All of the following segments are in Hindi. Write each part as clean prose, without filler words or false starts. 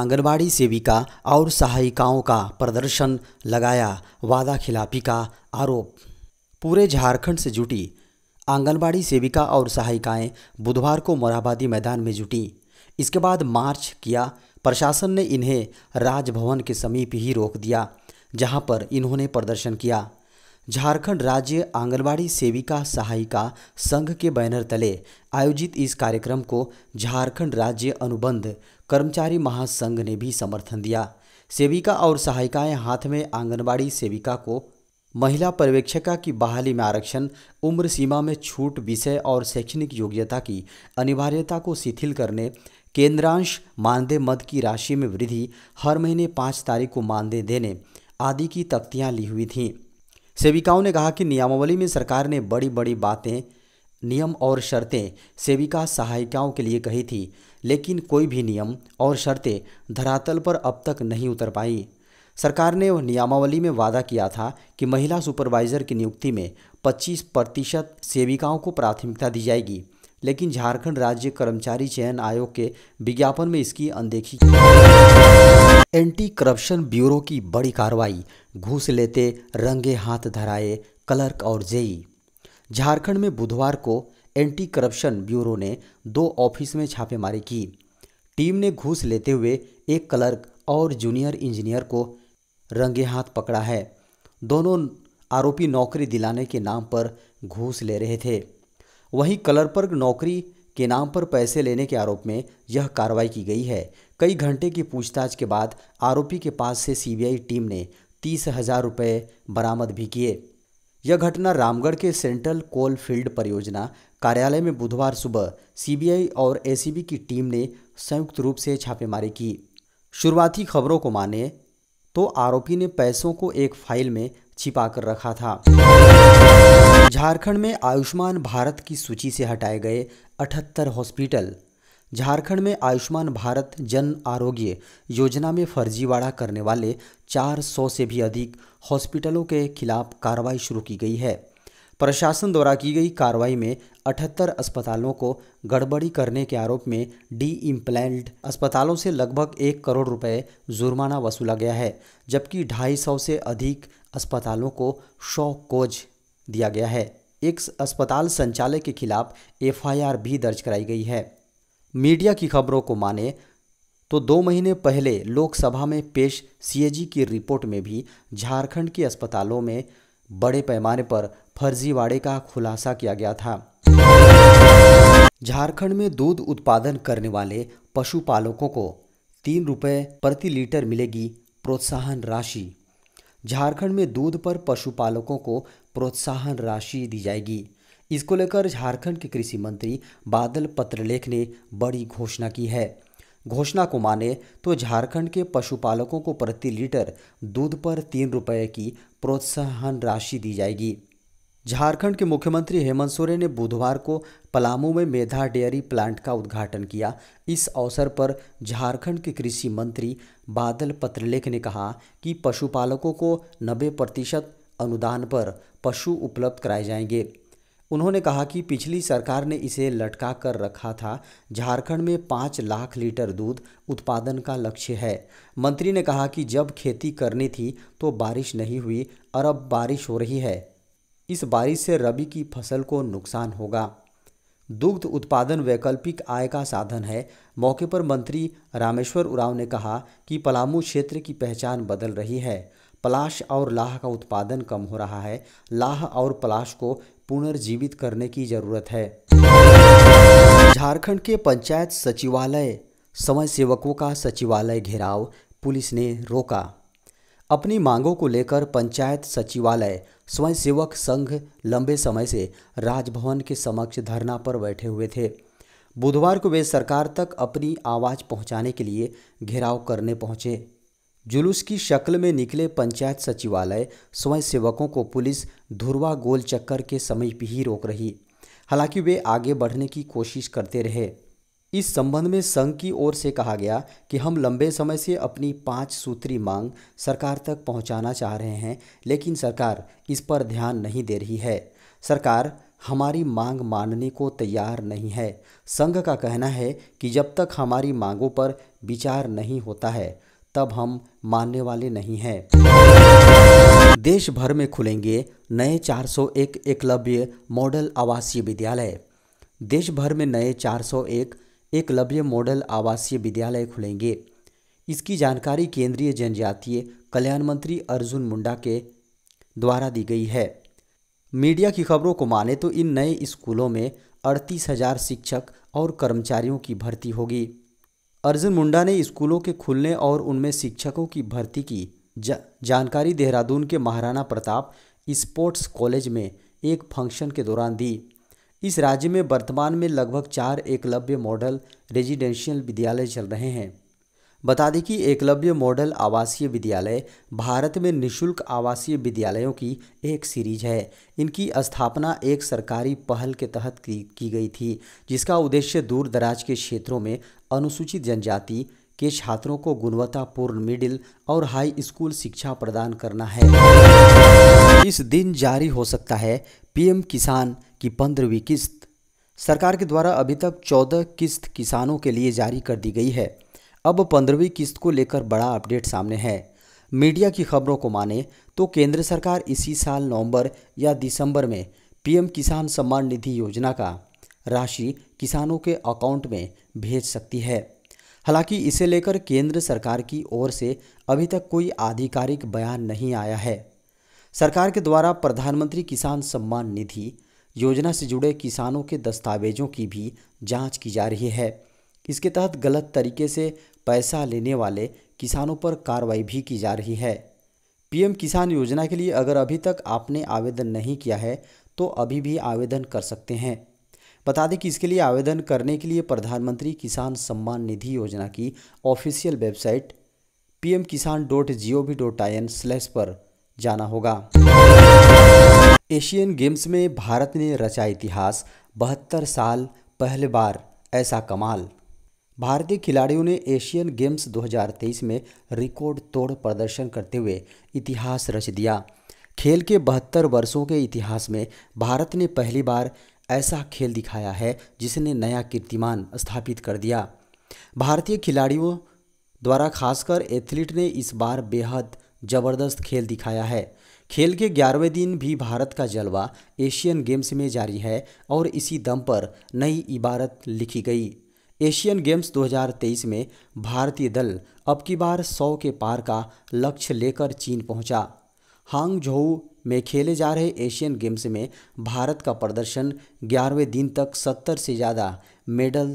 आंगनबाड़ी सेविका और सहायिकाओं का प्रदर्शन लगाया वादा खिलाफी का आरोप। पूरे झारखंड से जुटी आंगनबाड़ी सेविका और सहायिकाएं बुधवार को मोराबादी मैदान में जुटी। इसके बाद मार्च किया। प्रशासन ने इन्हें राजभवन के समीप ही रोक दिया, जहां पर इन्होंने प्रदर्शन किया। झारखंड राज्य आंगनबाड़ी सेविका सहायिका संघ के बैनर तले आयोजित इस कार्यक्रम को झारखंड राज्य अनुबंध कर्मचारी महासंघ ने भी समर्थन दिया। सेविका और सहायिकाएं हाथ में आंगनबाड़ी सेविका को महिला पर्यवेक्षिका की बहाली में आरक्षण, उम्र सीमा में छूट, विषय और शैक्षणिक योग्यता की अनिवार्यता को शिथिल करने, केंद्रांश मानदेय मद की राशि में वृद्धि, हर महीने 5 तारीख को मानदेय देने आदि की तख्तियां ली हुई थीं। सेविकाओं ने कहा कि नियमावली में सरकार ने बड़ी बड़ी बातें, नियम और शर्तें सेविका सहायिकाओं के लिए कही थी, लेकिन कोई भी नियम और शर्तें धरातल पर अब तक नहीं उतर पाई। सरकार ने नियमावली में वादा किया था कि महिला सुपरवाइजर की नियुक्ति में 25% सेविकाओं को प्राथमिकता दी जाएगी, लेकिन झारखंड राज्य कर्मचारी चयन आयोग के विज्ञापन में इसकी अनदेखी। एंटी करप्शन ब्यूरो की बड़ी कार्रवाई, घूस लेते रंगे हाथ धराए क्लर्क और जेई। झारखंड में बुधवार को एंटी करप्शन ब्यूरो ने 2 ऑफिस में छापेमारी की। टीम ने घूस लेते हुए एक क्लर्क और जूनियर इंजीनियर को रंगे हाथ पकड़ा है। दोनों आरोपी नौकरी दिलाने के नाम पर घूस ले रहे थे। वहीं क्लर्क पर नौकरी के नाम पर पैसे लेने के आरोप में यह कार्रवाई की गई है। कई घंटे की पूछताछ के बाद आरोपी के पास से सीबीआई टीम ने 30,000 रुपये बरामद भी किए। यह घटना रामगढ़ के सेंट्रल कोल फील्ड परियोजना कार्यालय में बुधवार सुबह सीबीआई और एसीबी की टीम ने संयुक्त रूप से छापेमारी की। शुरुआती खबरों को माने तो आरोपी ने पैसों को एक फाइल में छिपा कर रखा था। झारखंड में आयुष्मान भारत की सूची से हटाए गए 78 हॉस्पिटल। झारखंड में आयुष्मान भारत जन आरोग्य योजना में फर्जीवाड़ा करने वाले 400 से भी अधिक हॉस्पिटलों के खिलाफ कार्रवाई शुरू की गई है। प्रशासन द्वारा की गई कार्रवाई में 78 अस्पतालों को गड़बड़ी करने के आरोप में डी इम्प्लांट अस्पतालों से लगभग 1 करोड़ रुपए जुर्माना वसूला गया है, जबकि 250 से अधिक अस्पतालों को 100 कोज दिया गया है। एक अस्पताल संचालक के खिलाफ एफआईआर भी दर्ज कराई गई है। मीडिया की खबरों को माने तो 2 महीने पहले लोकसभा में पेश सीएजी की रिपोर्ट में भी झारखंड के अस्पतालों में बड़े पैमाने पर फर्जीवाड़े का खुलासा किया गया था। झारखंड में दूध उत्पादन करने वाले पशुपालकों को 3 रुपये प्रति लीटर मिलेगी प्रोत्साहन राशि। झारखंड में दूध पर पशुपालकों को प्रोत्साहन राशि दी जाएगी। इसको लेकर झारखंड के कृषि मंत्री बादल पत्रलेख ने बड़ी घोषणा की है। घोषणा को माने तो झारखंड के पशुपालकों को प्रति लीटर दूध पर 3 रुपये की प्रोत्साहन राशि दी जाएगी। झारखंड के मुख्यमंत्री हेमंत सोरेन ने बुधवार को पलामू में मेधा डेयरी प्लांट का उद्घाटन किया। इस अवसर पर झारखंड के कृषि मंत्री बादल पत्रलेख ने कहा कि पशुपालकों को 90% अनुदान पर पशु उपलब्ध कराए जाएंगे। उन्होंने कहा कि पिछली सरकार ने इसे लटका कर रखा था। झारखंड में 5 लाख लीटर दूध उत्पादन का लक्ष्य है। मंत्री ने कहा कि जब खेती करनी थी तो बारिश नहीं हुई और अब बारिश हो रही है। इस बारिश से रबी की फसल को नुकसान होगा। दुग्ध उत्पादन वैकल्पिक आय का साधन है। मौके पर मंत्री रामेश्वर उरांव ने कहा कि पलामू क्षेत्र की पहचान बदल रही है। पलाश और लाह का उत्पादन कम हो रहा है। लाह और पलाश को पुनर्जीवित करने की जरूरत है। झारखंड के पंचायत सचिवालय समय सेवकों का सचिवालय घेराव पुलिस ने रोका। अपनी मांगों को लेकर पंचायत सचिवालय स्वयंसेवक संघ लंबे समय से राजभवन के समक्ष धरना पर बैठे हुए थे। बुधवार को वे सरकार तक अपनी आवाज़ पहुंचाने के लिए घेराव करने पहुंचे। जुलूस की शक्ल में निकले पंचायत सचिवालय स्वयंसेवकों को पुलिस धुरवा गोल चक्कर के समीप ही रोक रही। हालांकि वे आगे बढ़ने की कोशिश करते रहे। इस संबंध में संघ की ओर से कहा गया कि हम लंबे समय से अपनी 5 सूत्री मांग सरकार तक पहुंचाना चाह रहे हैं, लेकिन सरकार इस पर ध्यान नहीं दे रही है। सरकार हमारी मांग मानने को तैयार नहीं है। संघ का कहना है कि जब तक हमारी मांगों पर विचार नहीं होता है तब हम मानने वाले नहीं हैं। देश भर में खुलेंगे नए 401 एकलव्य मॉडल आवासीय विद्यालय। देश भर में नए 401 एकलव्य मॉडल आवासीय विद्यालय खुलेंगे। इसकी जानकारी केंद्रीय जनजातीय कल्याण मंत्री अर्जुन मुंडा के द्वारा दी गई है। मीडिया की खबरों को माने तो इन नए स्कूलों में 38,000 शिक्षक और कर्मचारियों की भर्ती होगी। अर्जुन मुंडा ने स्कूलों के खुलने और उनमें शिक्षकों की भर्ती की जानकारी देहरादून के महाराणा प्रताप स्पोर्ट्स कॉलेज में एक फंक्शन के दौरान दी। इस राज्य में वर्तमान में लगभग 4 एकलव्य मॉडल रेजिडेंशियल विद्यालय चल रहे हैं। बता दें कि एकलव्य मॉडल आवासीय विद्यालय भारत में निशुल्क आवासीय विद्यालयों की एक सीरीज है। इनकी स्थापना एक सरकारी पहल के तहत की गई थी, जिसका उद्देश्य दूर दराज के क्षेत्रों में अनुसूचित जनजाति के छात्रों को गुणवत्तापूर्ण मिडिल और हाई स्कूल शिक्षा प्रदान करना है। इस दिन जारी हो सकता है पीएम किसान की 15वीं किस्त। सरकार के द्वारा अभी तक 14 किस्त किसानों के लिए जारी कर दी गई है। अब 15वीं किस्त को लेकर बड़ा अपडेट सामने है। मीडिया की खबरों को माने तो केंद्र सरकार इसी साल नवंबर या दिसंबर में पीएम किसान सम्मान निधि योजना का राशि किसानों के अकाउंट में भेज सकती है। हालांकि इसे लेकर केंद्र सरकार की ओर से अभी तक कोई आधिकारिक बयान नहीं आया है। सरकार के द्वारा प्रधानमंत्री किसान सम्मान निधि योजना से जुड़े किसानों के दस्तावेजों की भी जाँच की जा रही है। इसके तहत गलत तरीके से पैसा लेने वाले किसानों पर कार्रवाई भी की जा रही है। पीएम किसान योजना के लिए अगर अभी तक आपने आवेदन नहीं किया है तो अभी भी आवेदन कर सकते हैं। बता दें कि इसके लिए आवेदन करने के लिए प्रधानमंत्री किसान सम्मान निधि योजना की ऑफिशियल वेबसाइट pmkisan.gov.in पर जाना होगा। एशियन गेम्स में भारत ने रचा इतिहास, 72 साल पहली बार ऐसा कमाल। भारतीय खिलाड़ियों ने एशियन गेम्स 2023 में रिकॉर्ड तोड़ प्रदर्शन करते हुए इतिहास रच दिया। खेल के 72 वर्षों के इतिहास में भारत ने पहली बार ऐसा खेल दिखाया है जिसने नया कीर्तिमान स्थापित कर दिया। भारतीय खिलाड़ियों द्वारा खासकर एथलीट ने इस बार बेहद ज़बरदस्त खेल दिखाया है। खेल के 11वें दिन भी भारत का जलवा एशियन गेम्स में जारी है और इसी दम पर नई इबारत लिखी गई। एशियन गेम्स 2023 में भारतीय दल अब की बार 100 के पार का लक्ष्य लेकर चीन पहुंचा। हांगझोउ में खेले जा रहे एशियन गेम्स में भारत का प्रदर्शन 11वें दिन तक 70 से ज़्यादा मेडल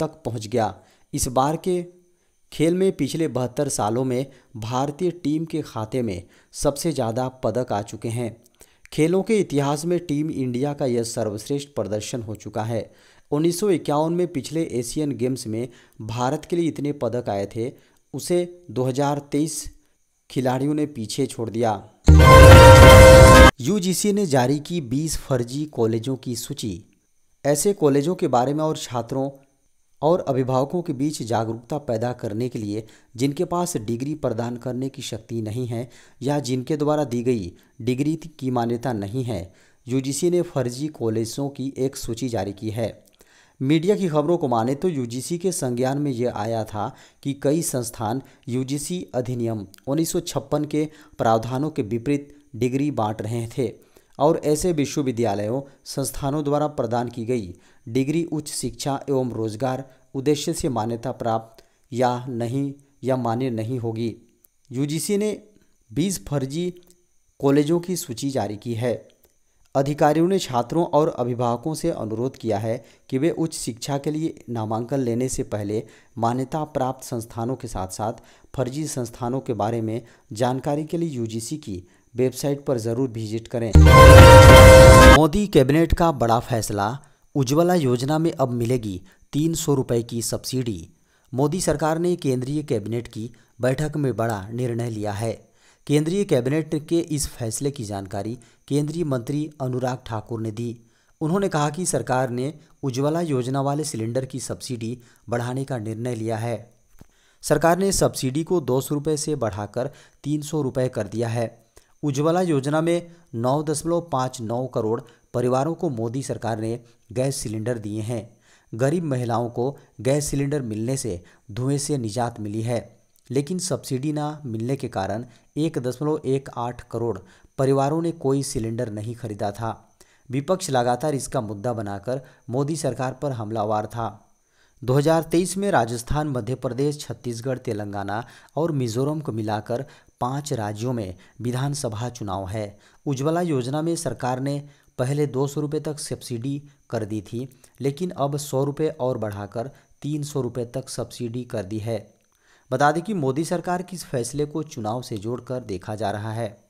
तक पहुंच गया। इस बार के खेल में पिछले 72 सालों में भारतीय टीम के खाते में सबसे ज़्यादा पदक आ चुके हैं। खेलों के इतिहास में टीम इंडिया का यह सर्वश्रेष्ठ प्रदर्शन हो चुका है। 1951 में पिछले एशियन गेम्स में भारत के लिए इतने पदक आए थे, उसे 2023 खिलाड़ियों ने पीछे छोड़ दिया। यूजीसी ने जारी की 20 फर्जी कॉलेजों की सूची। ऐसे कॉलेजों के बारे में और छात्रों और अभिभावकों के बीच जागरूकता पैदा करने के लिए जिनके पास डिग्री प्रदान करने की शक्ति नहीं है या जिनके द्वारा दी गई डिग्री की मान्यता नहीं है, यूजीसी ने फर्जी कॉलेजों की एक सूची जारी की है। मीडिया की खबरों को माने तो यूजीसी के संज्ञान में यह आया था कि कई संस्थान यूजीसी अधिनियम 1956 के प्रावधानों के विपरीत डिग्री बांट रहे थे और ऐसे विश्वविद्यालयों संस्थानों द्वारा प्रदान की गई डिग्री उच्च शिक्षा एवं रोजगार उद्देश्य से मान्यता प्राप्त या नहीं या मान्य नहीं होगी। यूजीसी ने 20 फर्जी कॉलेजों की सूची जारी की है। अधिकारियों ने छात्रों और अभिभावकों से अनुरोध किया है कि वे उच्च शिक्षा के लिए नामांकन लेने से पहले मान्यता प्राप्त संस्थानों के साथ साथ फर्जी संस्थानों के बारे में जानकारी के लिए यूजीसी की वेबसाइट पर जरूर विजिट करें। मोदी कैबिनेट का बड़ा फैसला, उज्ज्वला योजना में अब मिलेगी 300 रुपये की सब्सिडी। मोदी सरकार ने केंद्रीय कैबिनेट की बैठक में बड़ा निर्णय लिया है। केंद्रीय कैबिनेट के इस फैसले की जानकारी केंद्रीय मंत्री अनुराग ठाकुर ने दी। उन्होंने कहा कि सरकार ने उज्ज्वला योजना वाले सिलेंडर की सब्सिडी बढ़ाने का निर्णय लिया है। सरकार ने सब्सिडी को 200 रुपये से बढ़ाकर 300 रुपये कर दिया है। उज्ज्वला योजना में 9.59 करोड़ परिवारों को मोदी सरकार ने गैस सिलेंडर दिए हैं। गरीब महिलाओं को गैस सिलेंडर मिलने से धुएं से निजात मिली है, लेकिन सब्सिडी ना मिलने के कारण 1.18 करोड़ परिवारों ने कोई सिलेंडर नहीं खरीदा था। विपक्ष लगातार इसका मुद्दा बनाकर मोदी सरकार पर हमलावार था। 2023 में राजस्थान, मध्य प्रदेश, छत्तीसगढ़, तेलंगाना और मिजोरम को मिलाकर 5 राज्यों में विधानसभा चुनाव है। उज्ज्वला योजना में सरकार ने पहले 200 रुपये तक सब्सिडी कर दी थी, लेकिन अब 100 रुपये और बढ़ाकर 300 रुपये तक सब्सिडी कर दी है। बता दें कि मोदी सरकार के इस फैसले को चुनाव से जोड़कर देखा जा रहा है।